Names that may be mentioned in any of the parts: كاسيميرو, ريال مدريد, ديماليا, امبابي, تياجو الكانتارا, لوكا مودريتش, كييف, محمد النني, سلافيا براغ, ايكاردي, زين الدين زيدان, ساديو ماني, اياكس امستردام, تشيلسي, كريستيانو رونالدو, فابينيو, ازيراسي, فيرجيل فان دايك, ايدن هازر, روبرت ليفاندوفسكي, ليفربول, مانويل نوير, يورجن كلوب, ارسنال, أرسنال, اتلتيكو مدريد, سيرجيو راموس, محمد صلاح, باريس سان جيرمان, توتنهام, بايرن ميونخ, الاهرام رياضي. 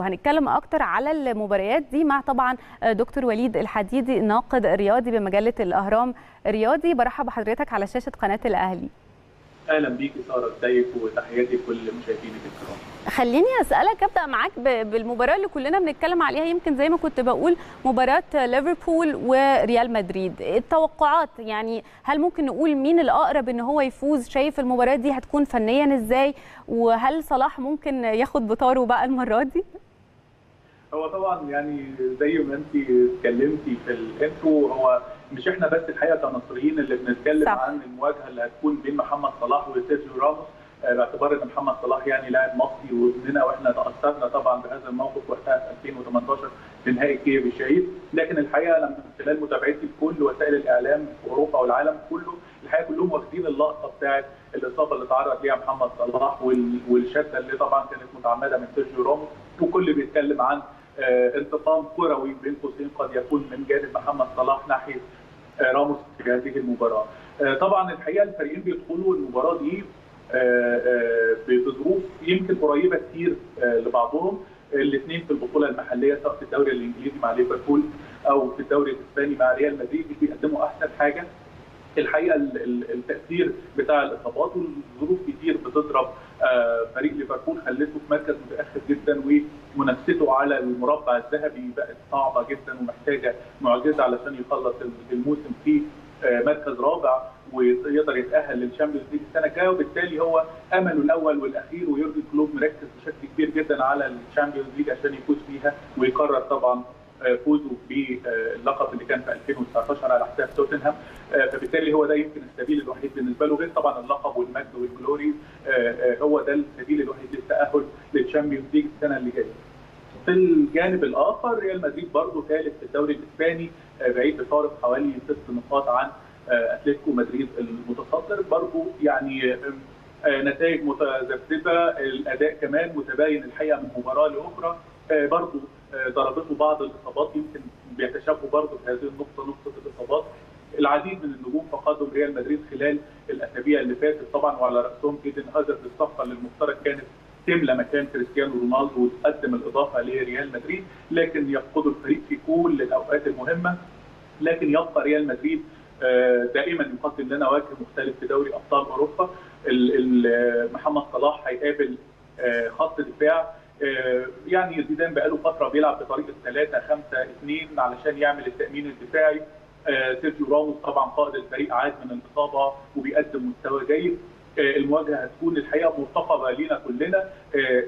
وهنتكلم اكتر على المباريات دي مع طبعا دكتور وليد الحديدي ناقد رياضي بمجله الاهرام رياضي. برحب بحضرتك على شاشه قناه الاهلي. اهلا بيكي ساره، ازيك؟ وتحياتي كل مشاهدينك الكرام. خليني اسالك، ابدا معاك بالمباراه اللي كلنا بنتكلم عليها، يمكن زي ما كنت بقول مباراه ليفربول وريال مدريد. التوقعات يعني هل ممكن نقول مين الاقرب ان هو يفوز؟ شايف المباراه دي هتكون فنيا ازاي؟ وهل صلاح ممكن ياخد بطاره بقى المره دي؟ هو طبعا يعني زي ما انت اتكلمتي في الانترو، هو مش احنا بس الحقيقه كمصريين اللي بنتكلم عن المواجهه اللي هتكون بين محمد صلاح وسيرجيو راموس، باعتبار ان محمد صلاح يعني لاعب مصري وابننا، واحنا تاثرنا طبعا بهذا الموقف وقتها في 2018 في نهائي كييف الشهيد. لكن الحقيقه لما من خلال متابعتي لكل وسائل الاعلام في اوروبا والعالم كله، الحقيقه كلهم واخدين اللقطه بتاعت الاصابه اللي تعرض ليها محمد صلاح والشده اللي طبعا كانت متعمده من سيرجيو راموس، وكل بيتكلم عن انتقام كروي بين قوسين قد يكون من جانب محمد صلاح ناحيه راموس في هذه المباراه. طبعا الحقيقه الفريقين بيدخلوا المباراه دي بظروف يمكن قريبه كتير لبعضهم. الاثنين في البطوله المحليه سواء في الدوري الانجليزي مع ليفربول او في الدوري الاسباني مع ريال مدريد بيقدموا احسن حاجه. الحقيقه التاثير بتاع الاصابات والظروف كتير بتضرب فريق ليفربول، خلته في مركز متاخر جدا، ومنافسته على المربع الذهبي بقت صعبه جدا ومحتاجه معجزه علشان يخلص الموسم في مركز رابع ويقدر يتاهل للشامبيونز ليج السنه الجايه، وبالتالي هو امله الاول والاخير. ويورجن كلوب مركز بشكل كبير جدا على الشامبيونز ليج عشان يفوز فيها ويقرر طبعا فوزه باللقب اللي كان في 2019 على حساب توتنهام. فبالتالي هو ده يمكن السبيل الوحيد بالنسبه له، غير طبعا اللقب والمجد والجلوري، هو ده السبيل الوحيد للتاهل للشامبيونز ليج السنه اللي جايه. في الجانب الاخر ريال مدريد برضه ثالث في الدوري الاسباني، بعيد بفارق حوالي 6 نقاط عن اتلتيكو مدريد المتصدر، برضه يعني نتائج متذبذبه، الاداء كمان متباين الحقيقه من مباراه لاخرى، برضه ضربته بعض الاصابات، يمكن بيتشابهوا برضه في هذه النقطه، نقطه الاصابات. العديد من النجوم فقدوا ريال مدريد خلال الاسابيع اللي فاتت طبعا، وعلى راسهم ايدن هازر بالصفقه اللي المفترض كانت تملى مكان كريستيانو رونالدو وتقدم الاضافه لريال مدريد، لكن يفقدوا الفريق في كل الاوقات المهمه. لكن يبقى ريال مدريد دائما يقدم لنا وجه مختلف في دوري ابطال اوروبا. محمد صلاح هيقابل خط دفاع يعني زيدان بقاله فتره بيلعب بطريقه 3-5-2 علشان يعمل التامين الدفاعي. سيرجيو راموس طبعا قائد الفريق عاد من الاصابه وبيقدم مستوى جيد. المواجهه هتكون الحقيقه مرتقبه لينا كلنا.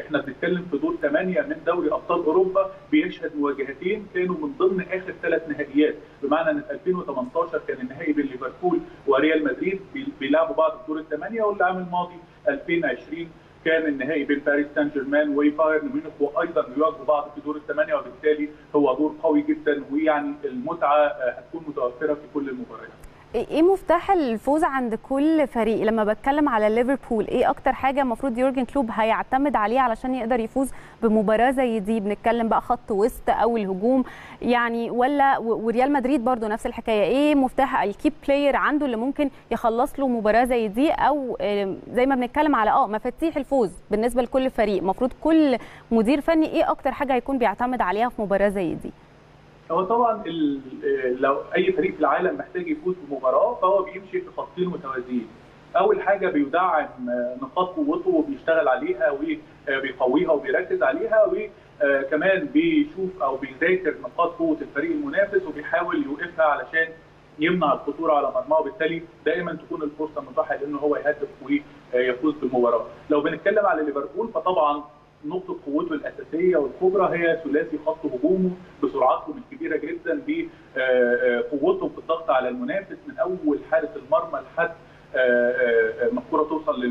احنا بنتكلم في دور 8 من دوري ابطال اوروبا بيشهد مواجهتين كانوا من ضمن اخر 3 نهائيات، بمعنى ان في 2018 كان النهائي بين ليفربول وريال مدريد بيلعبوا بعض في دور ال8، والعام الماضي 2020 كان النهائي بين باريس سان جيرمان وبايرن ميونخ وايضا بيواجهوا بعض في دور ال8، وبالتالي هو دور قوي جدا، ويعني المتعه هتكون متوفره في كل المباريات. ايه مفتاح الفوز عند كل فريق؟ لما بتكلم على ليفربول ايه اكتر حاجه المفروض يورجن كلوب هيعتمد عليه علشان يقدر يفوز بمباراه زي دي؟ بنتكلم بقى خط وسط او الهجوم يعني، ولا وريال مدريد برضو نفس الحكايه، ايه مفتاح الكي بلاير عنده اللي ممكن يخلص له مباراه زي دي؟ او زي ما بنتكلم على مفاتيح الفوز بالنسبه لكل فريق، المفروض كل مدير فني ايه اكتر حاجه هيكون بيعتمد عليها في مباراه زي دي؟ هو طبعا لو اي فريق في العالم محتاج يفوز بمباراه فهو بيمشي في خطين متوازيين. اول حاجه بيدعم نقاط قوته وبيشتغل عليها وبيقويها وبيركز عليها، وكمان بيشوف او بيذاكر نقاط قوه الفريق المنافس وبيحاول يوقفها علشان يمنع الخطوره على مرماه، وبالتالي دائما تكون الفرصه متاحه لانه هو يهدف ويفوز بالمباراه. لو بنتكلم على ليفربول فطبعا نقطة قوته الأساسية والكبرى هي ثلاثي خط هجومه بسرعتهم الكبيرة جدا، بقوتهم في الضغط على المنافس من أول حارس المرمى لحد ما الكرة توصل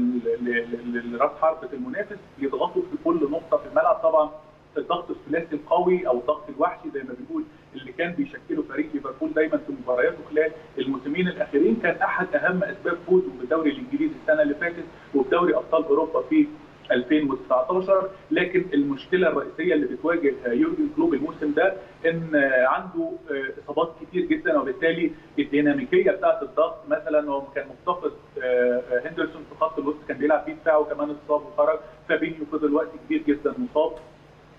لرأس حربة المنافس، بيضغطوا في كل نقطة في الملعب. طبعا الضغط الثلاثي القوي أو الضغط الوحشي زي ما بنقول اللي كان بيشكله فريق ليفربول دايما في مبارياته خلال الموسمين الأخيرين، كان أحد أهم أسباب فوزه بالدوري الإنجليزي السنة اللي فاتت وبدوري أبطال أوروبا في 2019. لكن المشكله الرئيسيه اللي بتواجه يورجن كلوب الموسم ده ان عنده اصابات كتير جدا، وبالتالي الديناميكيه بتاعه الضغط، مثلا هو كان مفتقد هندرسون في خط الوسط كان بيلعب فيه دفاع وكمان اتصاب وخرج، فابينيو فضل وقت كبير جدا مصاب،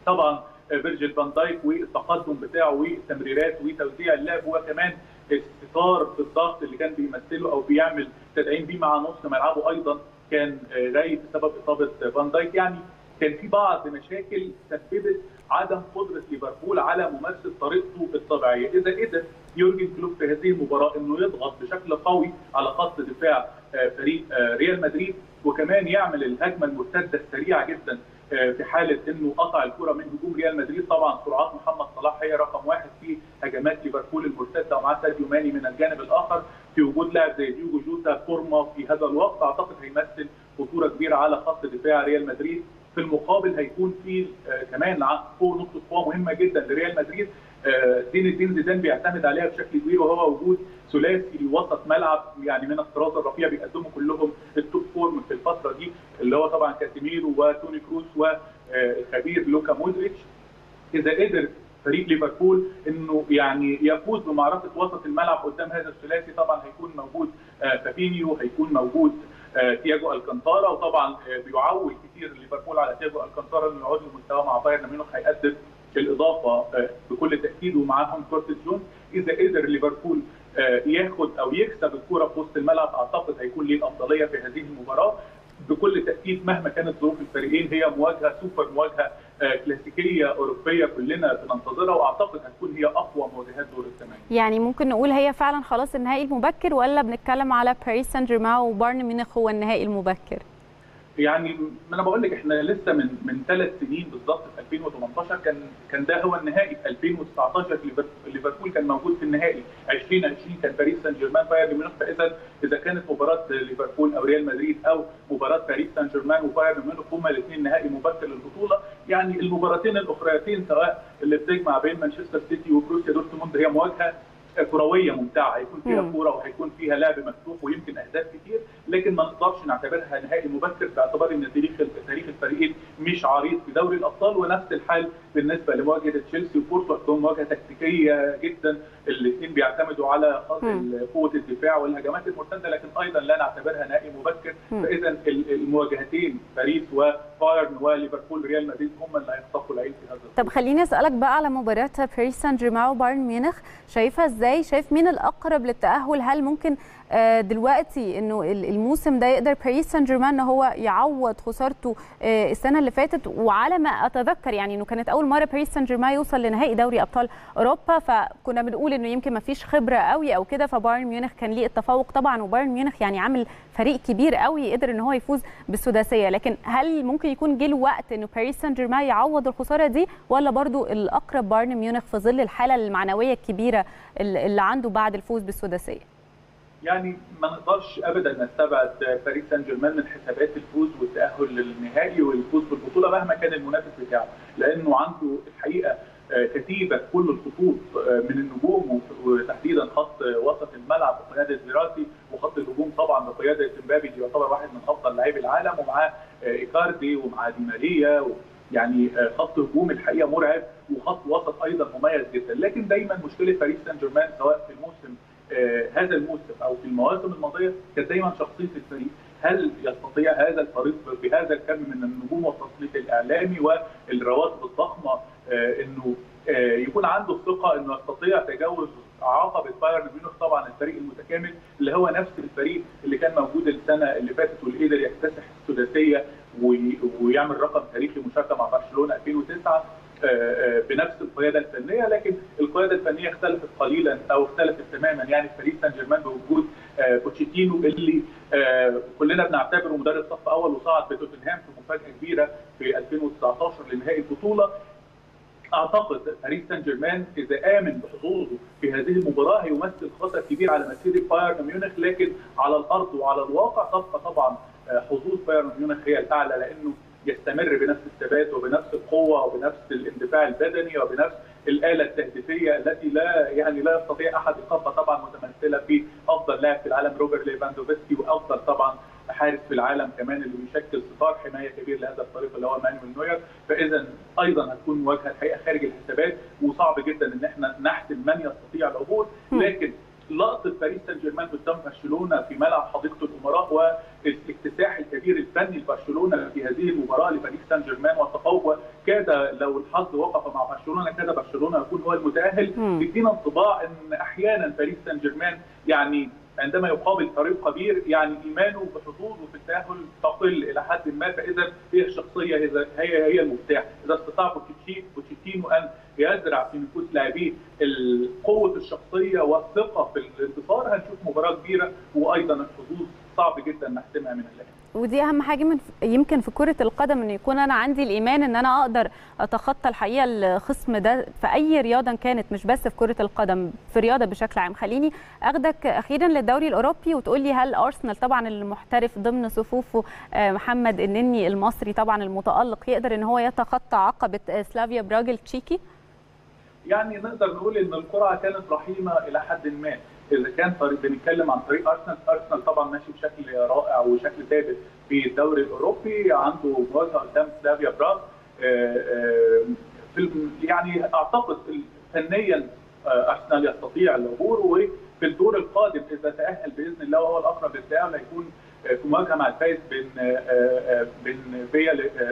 طبعا فيرجيل فان دايك والتقدم بتاعه والتمريرات وتوزيع اللعب وكمان استثار في الضغط اللي كان بيمثله او بيعمل تدعيم بيه مع نص ملعبه ايضا كان غايب بسبب اصابه فان دايك. يعني كان في بعض مشاكل سببت عدم قدره ليفربول على ممارسه طريقته الطبيعيه. اذا يورجن كلوب في هذه المباراه انه يضغط بشكل قوي على خط دفاع فريق ريال مدريد وكمان يعمل الهجمه المرتده السريعه جدا في حاله انه قطع الكره من هجوم ريال مدريد. طبعا سرعات محمد صلاح هي رقم واحد في هجمات ليفربول المرتده ومعاه ساديو ماني من الجانب الاخر في وجود لاعب زي ديجو جوتا فورمه في هذا الوقت. اعتقد هيمثل خطوره كبيره على خط دفاع ريال مدريد. في المقابل هيكون في كمان نقطه قوه مهمه جدا لريال مدريد زين الدين زيدان بيعتمد عليها بشكل كبير وهو وجود ثلاثي وسط ملعب يعني من الطراز الرفيع بيقدموا كلهم التوب فورم في الفتره دي اللي هو طبعا كاسيميرو وتوني كروس والخبير لوكا مودريتش. اذا قدر فريق ليفربول انه يعني يفوز بمعركه وسط الملعب قدام هذا الثلاثي طبعا هيكون موجود فابينيو هيكون موجود تياجو الكانتارا وطبعا بيعول كتير ليفربول على تياجو الكانتارا انه يعود لمستواه مع بايرن ميونخ هيقدم الاضافه بكل تاكيد ومعاهم كورتي جونز. اذا قدر ليفربول ياخد او يكسب الكره في وسط الملعب اعتقد هيكون ليه الافضليه في هذه المباراه. بكل تاكيد مهما كانت ظروف الفريقين هي مواجهه سوبر مواجهه كلاسيكيه اوروبيه كلنا بننتظرها واعتقد هتكون هي اقوى مواجهات دور الثمانيه. يعني ممكن نقول هي فعلا خلاص النهائي المبكر ولا بنتكلم على باريس سان جيرمان وبايرن ميونخ هو النهائي المبكر؟ يعني انا بقول لك احنا لسه من 3 سنين بالظبط في 2018 كان ده هو النهائي. في 2019 ليفربول كان موجود في النهائي، 2020 كان باريس سان جيرمان بايرن ميونخ. فاذا كانت مباراه ليفربول او ريال مدريد او مباراه باريس سان جيرمان وبايرن ميونخ هما الاثنين نهائي مبكر للبطوله، يعني المباراتين الاخريتين سواء اللي بتجمع بين مانشستر سيتي وبروسيا دورتموند هي مواجهه كرويه ممتعه هيكون فيها كوره وهيكون فيها لعب مفتوح ويمكن اهداف كتير، لكن ما نقدرش نعتبرها نهائي مبكر باعتبار ان تاريخ الفريقين مش عريض في دوري الابطال. ونفس الحال بالنسبه لمواجهه تشيلسي وبورتو عندهم مواجهه تكتيكيه جدا الاثنين بيعتمدوا على قوه الدفاع والهجمات المرتده لكن ايضا لا نعتبرها نهائي مبكر. فاذا المواجهتين باريس وبايرن وليفربول ريال مدريد هم اللي هيخطفوا العين في هذا. طب خليني اسالك بقى على مباراه باريس سان جيرمان وبايرن ميونخ، شايفها ازاي؟ شايف مين الاقرب للتاهل؟ هل ممكن دلوقتي انه الموسم ده يقدر باريس سان جيرمان ان هو يعوض خسارته السنه اللي فاتت؟ وعلى ما اتذكر يعني انه كانت اول مره باريس سان جيرمان يوصل لنهائي دوري ابطال اوروبا، فكنا بنقول انه يمكن ما فيش خبره قوي او كده، فبايرن ميونخ كان ليه التفوق طبعا وبايرن ميونخ يعني عامل فريق كبير قوي يقدر ان هو يفوز بالسداسيه. لكن هل ممكن يكون جه الوقت انه باريس سان جيرمان يعوض الخساره دي ولا برضو الاقرب بايرن ميونخ في ظل الحاله المعنويه الكبيره اللي عنده بعد الفوز بالسداسيه؟ يعني ما نقدرش ابدا نستبعد باريس سان جيرمان من حسابات الفوز والتاهل للنهائي والفوز بالبطوله مهما كان المنافس بتاعه، لانه عنده الحقيقه كتيبه كل الخطوط من النجوم وتحديدا خط وسط الملعب بقياده ازيراسي وخط الهجوم طبعا بقياده امبابي اللي يعتبر واحد من افضل لاعبي العالم ومعاه ايكاردي ومعاه ديماليا، يعني خط هجوم الحقيقه مرعب وخط وسط ايضا مميز جدا. لكن دايما مشكله باريس سان جيرمان سواء في الموسم هذا الموسم او في المواسم الماضيه كانت دايما شخصيه الفريق. هل يستطيع هذا الفريق بهذا الكم من النجوم والتسليط الاعلامي والرواتب الضخمه انه يكون عنده الثقه انه يستطيع تجاوز عقبه بايرن ميونخ طبعا الفريق المتكامل اللي هو نفس الفريق اللي كان موجود السنه اللي فاتت واللي قدر يكتسح السداسيه ويعمل رقم تاريخي مشاركه مع برشلونه 2009 بنفس القياده الفنيه. لكن القياده الفنيه اختلفت قليلا او اختلفت تماما يعني في باريس سان جيرمان بوجود بوتشيتينو اللي كلنا بنعتبره مدرب صف اول وصعد بتوتنهام في مفاجاه كبيره في 2019 لنهائي البطوله. اعتقد باريس سان جيرمان اذا امن بحظوظه في هذه المباراه هيمثل خطر كبير على مسيره بايرن ميونخ، لكن على الارض وعلى الواقع تبقى طبعا حظوظ بايرن ميونخ هي الاعلى لانه يستمر بنفس الثبات وبنفس القوه وبنفس الاندفاع البدني وبنفس الاله التهديفيه التي لا يستطيع احد يقفها طبعا، متمثله في افضل لاعب في العالم روبرت ليفاندوفسكي وافضل طبعا حارس في العالم كمان اللي بيشكل ستار حمايه كبير لهذا الفريق اللي هو مانويل نوير. فاذا ايضا هتكون مواجهه الحقيقه خارج الحسابات وصعب جدا ان احنا نحسب من يستطيع العبور، لكن لقطه باريس سان جيرمان قدام برشلونه في ملعب حديقه الامراء والاكتساح الكبير الفني لبرشلونه في هذه المباراه لباريس سان جيرمان والتفوق، كاد لو الحظ وقف مع برشلونه كاد برشلونه يكون هو المتاهل. يدينا انطباع ان احيانا باريس سان جيرمان يعني عندما يقابل فريق كبير يعني ايمانه بحظوظه في التاهل تقل الى حد ما، فاذا هي الشخصيه هي المفتاح. اذا استطاع بوتشيتينو ان يزرع في نفوس لاعبيه قوه الشخصيه والثقه في الانتصار، هنشوف مباراه كبيره وايضا الحظوظ صعب جدا نحسمها من اللاعب. ودي اهم حاجه يمكن في كره القدم ان يكون انا عندي الايمان ان انا اقدر اتخطى الحقيقه الخصم ده في اي رياضه كانت، مش بس في كره القدم، في رياضه بشكل عام. خليني اخدك اخيرا للدوري الاوروبي وتقول لي هل ارسنال طبعا المحترف ضمن صفوفه محمد النني المصري طبعا المتالق يقدر ان هو يتخطى عقبه سلافيا براغ التشيكي؟ يعني نقدر نقول ان القرعه كانت رحيمه الى حد ما. إذا كان بنتكلم عن فريق أرسنال طبعا ماشي بشكل رائع وشكل ثابت في الدوري الأوروبي، عنده مواجهة قدام سلافيا براغ يعني أعتقد فنيا أرسنال يستطيع العبور، وفي الدور القادم إذا تأهل بإذن الله وهو الأقرب للتأهل هيكون في مواجهة مع الفائز بين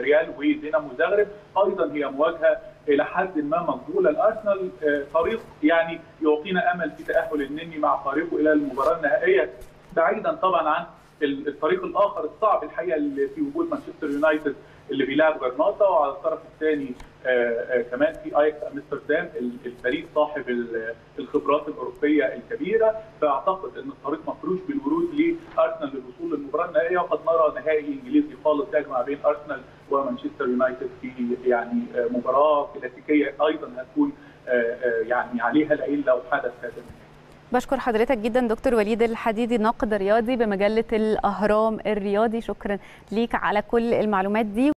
ريال ودينامو زغرب، أيضا هي مواجهة إلى حد ما مقبولة لأرسنال، فريق يعني يعطينا أمل في تأهل النني مع فريقه إلى المباراة النهائية، بعيدا طبعا عن الفريق الآخر الصعب الحقيقة اللي في وجود مانشستر يونايتد اللي بيلعب غرناطة، وعلى الطرف الثاني كمان في اياكس امستردام الفريق صاحب الخبرات الاوروبيه الكبيره، فاعتقد ان الطريق مفروش بالورود لارسنال للوصول للمباراه النهائيه، وقد نرى نهائي انجليزي خالص يجمع بين ارسنال ومانشستر يونايتد في يعني مباراه كلاسيكيه ايضا هتكون يعني عليها العين لو حدث هذا النهائي. بشكر حضرتك جدا دكتور وليد الحديدي ناقد رياضي بمجله الاهرام الرياضي، شكرا ليك على كل المعلومات دي.